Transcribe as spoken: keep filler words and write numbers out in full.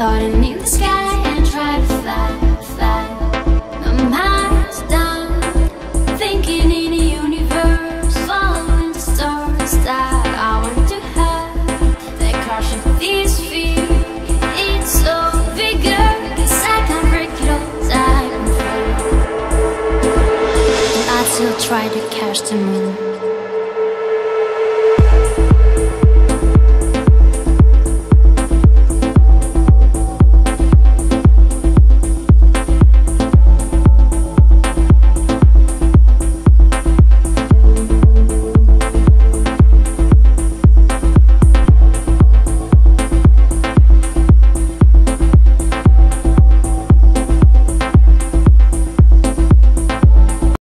Caught in the sky and tried to fly, fly. My mind's done thinking in a universe, following the stars that I want to have. They crush these fears. It's so bigger, 'cause I can't break it all. I can fly. I still try to catch them.